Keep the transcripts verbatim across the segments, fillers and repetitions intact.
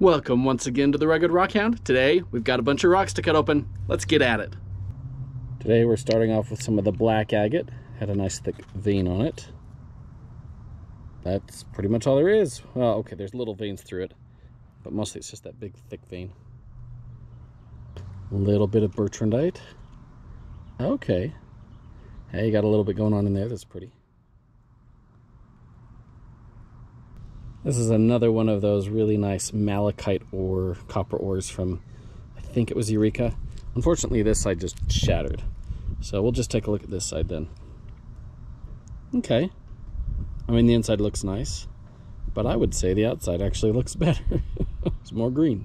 Welcome once again to the Rugged Rock Hound. Today we've got a bunch of rocks to cut open. Let's get at it. Today we're starting off with some of the black agate. Had a nice thick vein on it. That's pretty much all there is. Well, okay, there's little veins through it, but mostly it's just that big thick vein. A little bit of Bertrandite. Okay. Hey, you got a little bit going on in there. That's pretty. This is another one of those really nice malachite ore, copper ores from, I think it was Eureka. Unfortunately, this side just shattered. So we'll just take a look at this side then. Okay. I mean, the inside looks nice, but I would say the outside actually looks better. It's more green.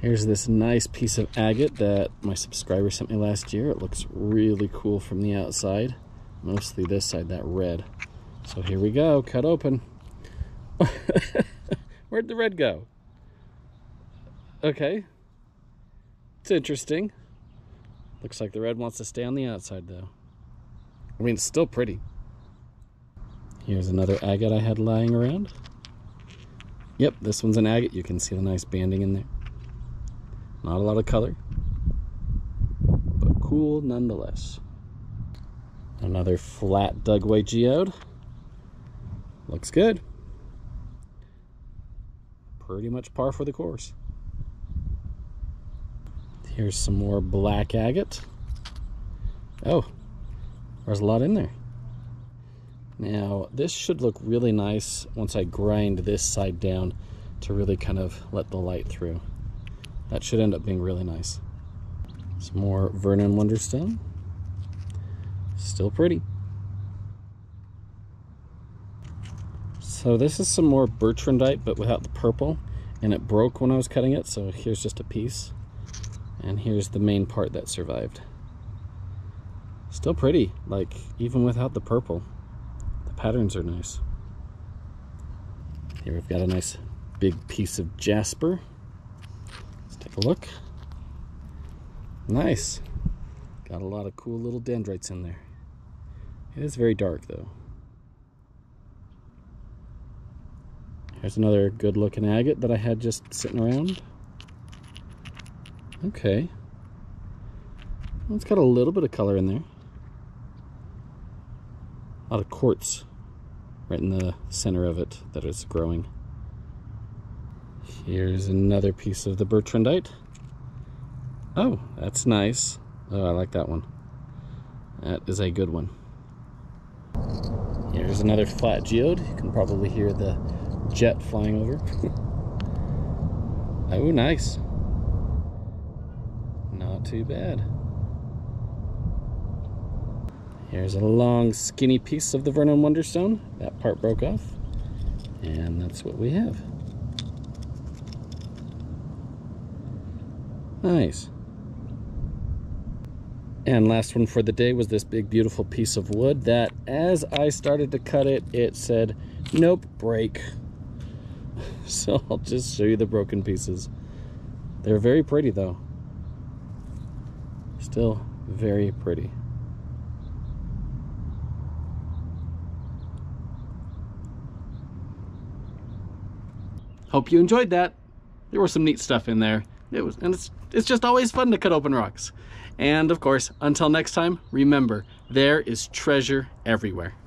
Here's this nice piece of agate that my subscriber sent me last year. It looks really cool from the outside. Mostly this side, that red. So here we go, cut open. Where'd the red go? Okay. It's interesting. Looks like the red wants to stay on the outside though. I mean, it's still pretty. Here's another agate I had lying around. Yep, this one's an agate. You can see the nice banding in there. Not a lot of color, but cool nonetheless. Another flat Dugway geode. Looks good. Pretty much par for the course. Here's some more black agate. Oh, there's a lot in there. Now, this should look really nice once I grind this side down to really kind of let the light through. That should end up being really nice. Some more Vernon Wonderstone. Still pretty. So this is some more Bertrandite, but without the purple, and it broke when I was cutting it, so here's just a piece. And here's the main part that survived. Still pretty, like even without the purple. The patterns are nice. Here we've got a nice big piece of jasper. Let's take a look. Nice. Got a lot of cool little dendrites in there. It is very dark though. Here's another good looking agate that I had just sitting around. Okay. Well, it's got a little bit of color in there. A lot of quartz right in the center of it that is growing. Here's another piece of the Bertrandite. Oh, that's nice. Oh, I like that one. That is a good one. Here's another flat geode. You can probably hear the jet flying over. Oh, nice. Not too bad. Here's a long skinny piece of the Vernon Wonderstone. That part broke off, and that's what we have. Nice. And last one for the day was this big beautiful piece of wood that, as I started to cut it, it said nope, break. So I'll just show you the broken pieces. They're very pretty though. Still very pretty. Hope you enjoyed that. There was some neat stuff in there. It was, and it's, it's just always fun to cut open rocks. And of course, until next time, remember, there is treasure everywhere.